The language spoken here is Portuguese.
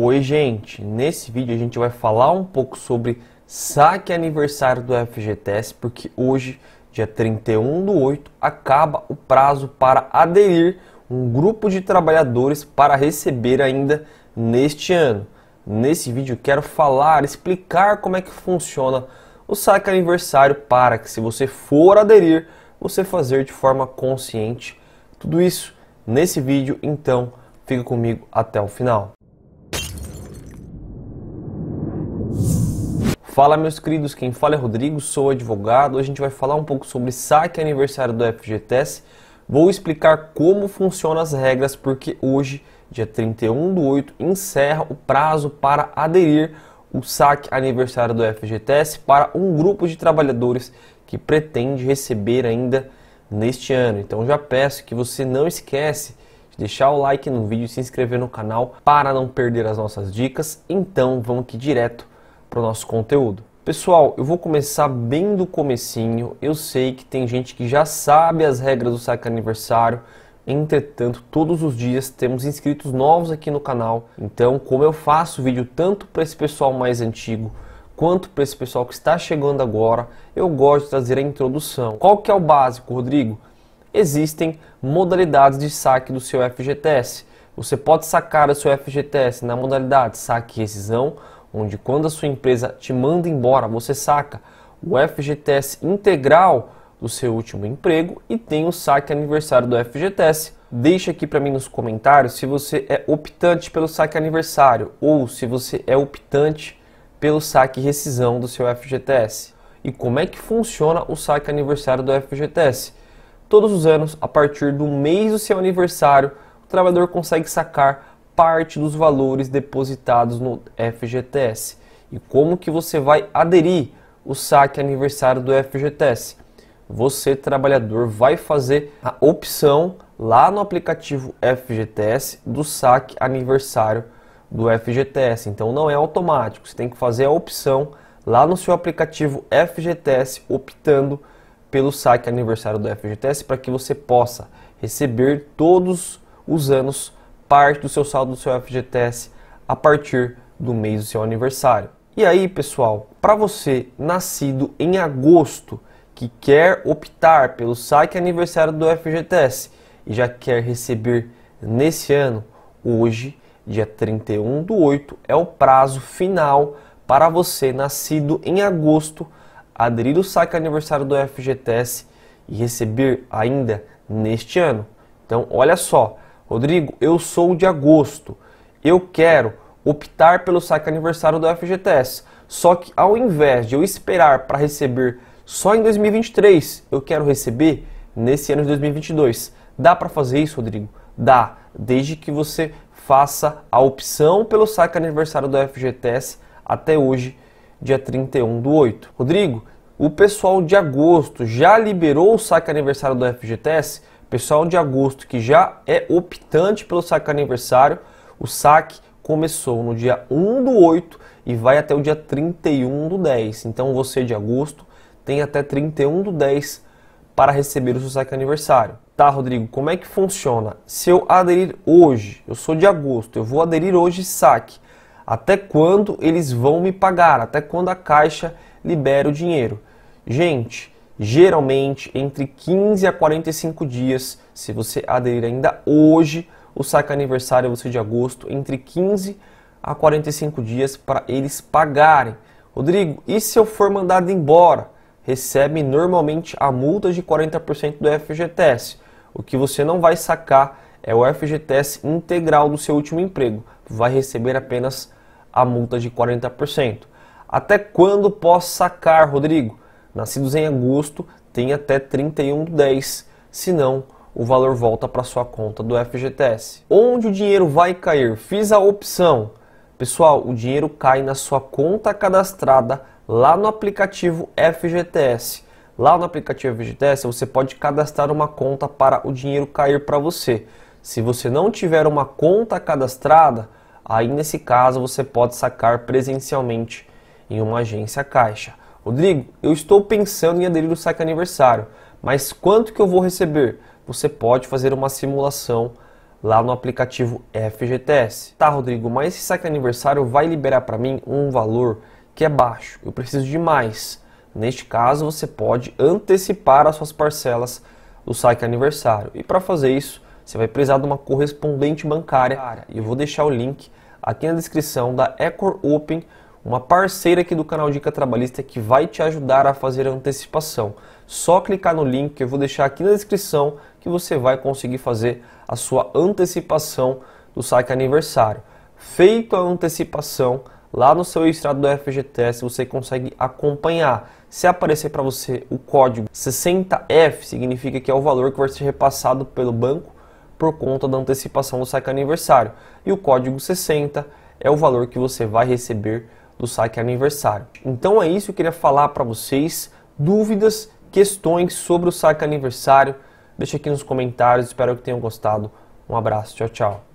Oi gente, nesse vídeo a gente vai falar um pouco sobre saque aniversário do FGTS, porque hoje, dia 31/8, acaba o prazo para aderir um grupo de trabalhadores para receber ainda neste ano. Nesse vídeo eu quero explicar como é que funciona o saque aniversário para que, se você for aderir, você fazer de forma consciente. Tudo isso nesse vídeo, então fica comigo até o final. Fala meus queridos, quem fala é Rodrigo, sou advogado. Hoje a gente vai falar um pouco sobre saque aniversário do FGTS. Vou explicar como funcionam as regras, porque hoje, dia 31/8, encerra o prazo para aderir o saque aniversário do FGTS para um grupo de trabalhadores que pretende receber ainda neste ano. Então já peço que você não esquece de deixar o like no vídeo e se inscrever no canal para não perder as nossas dicas. Então vamos aqui direto para o nosso conteúdo. Pessoal, eu vou começar bem do comecinho. Eu sei que tem gente que já sabe as regras do saque aniversário, entretanto, todos os dias temos inscritos novos aqui no canal. Então, como eu faço vídeo tanto para esse pessoal mais antigo, quanto para esse pessoal que está chegando agora, eu gosto de trazer a introdução. Qual que é o básico, Rodrigo? Existem modalidades de saque do seu FGTS. Você pode sacar o seu FGTS na modalidade saque e rescisão, onde quando a sua empresa te manda embora, você saca o FGTS integral do seu último emprego, e tem o saque aniversário do FGTS. Deixa aqui para mim nos comentários se você é optante pelo saque aniversário ou se você é optante pelo saque rescisão do seu FGTS. E como é que funciona o saque aniversário do FGTS? Todos os anos, a partir do mês do seu aniversário, o trabalhador consegue sacar parte dos valores depositados no FGTS. E como que você vai aderir o saque aniversário do FGTS? Você, trabalhador, vai fazer a opção lá no aplicativo FGTS do saque aniversário do FGTS. Então não é automático, você tem que fazer a opção lá no seu aplicativo FGTS, optando pelo saque aniversário do FGTS, para que você possa receber todos os anos parte do seu saldo do seu FGTS a partir do mês do seu aniversário. E aí, pessoal, para você nascido em agosto que quer optar pelo saque aniversário do FGTS e já quer receber nesse ano, hoje, dia 31/8, é o prazo final para você nascido em agosto aderir o saque aniversário do FGTS e receber ainda neste ano. Então, olha só, Rodrigo, eu sou de agosto, eu quero optar pelo saque aniversário do FGTS, só que ao invés de eu esperar para receber só em 2023, eu quero receber nesse ano de 2022. Dá para fazer isso, Rodrigo? Dá, desde que você faça a opção pelo saque aniversário do FGTS até hoje, dia 31/8. Rodrigo, o pessoal de agosto já liberou o saque aniversário do FGTS? Pessoal de agosto que já é optante pelo saque aniversário, o saque começou no dia 1/8 e vai até o dia 31/10. Então você de agosto tem até 31/10 para receber o seu saque aniversário. Tá, Rodrigo, como é que funciona? Se eu aderir hoje, eu sou de agosto, eu vou aderir hoje saque. Até quando eles vão me pagar? Até quando a Caixa libera o dinheiro? Gente, geralmente entre 15 a 45 dias, se você aderir ainda hoje, o saque aniversário você de agosto, entre 15 a 45 dias para eles pagarem. Rodrigo, e se eu for mandado embora? Recebe normalmente a multa de 40% do FGTS. O que você não vai sacar é o FGTS integral do seu último emprego. Vai receber apenas a multa de 40%. Até quando posso sacar, Rodrigo? Nascidos em agosto, tem até 31/10, senão o valor volta para sua conta do FGTS. Onde o dinheiro vai cair? Fiz a opção. Pessoal, o dinheiro cai na sua conta cadastrada lá no aplicativo FGTS. Lá no aplicativo FGTS, você pode cadastrar uma conta para o dinheiro cair para você. Se você não tiver uma conta cadastrada, aí nesse caso você pode sacar presencialmente em uma agência Caixa. Rodrigo, eu estou pensando em aderir ao saque aniversário, mas quanto que eu vou receber? Você pode fazer uma simulação lá no aplicativo FGTS. Tá, Rodrigo, mas esse saque de aniversário vai liberar para mim um valor que é baixo, eu preciso de mais. Neste caso, você pode antecipar as suas parcelas do saque aniversário. E para fazer isso, você vai precisar de uma correspondente bancária. E eu vou deixar o link aqui na descrição da Ecor Open, uma parceira aqui do canal Dica Trabalhista que vai te ajudar a fazer a antecipação. Só clicar no link que eu vou deixar aqui na descrição que você vai conseguir fazer a sua antecipação do saque aniversário. Feito a antecipação, lá no seu extrato do FGTS você consegue acompanhar. Se aparecer para você o código 60F, significa que é o valor que vai ser repassado pelo banco por conta da antecipação do saque aniversário. E o código 60 é o valor que você vai receber do saque aniversário. Então é isso que eu queria falar para vocês. Dúvidas, questões sobre o saque aniversário, deixa aqui nos comentários. Espero que tenham gostado. Um abraço, tchau, tchau.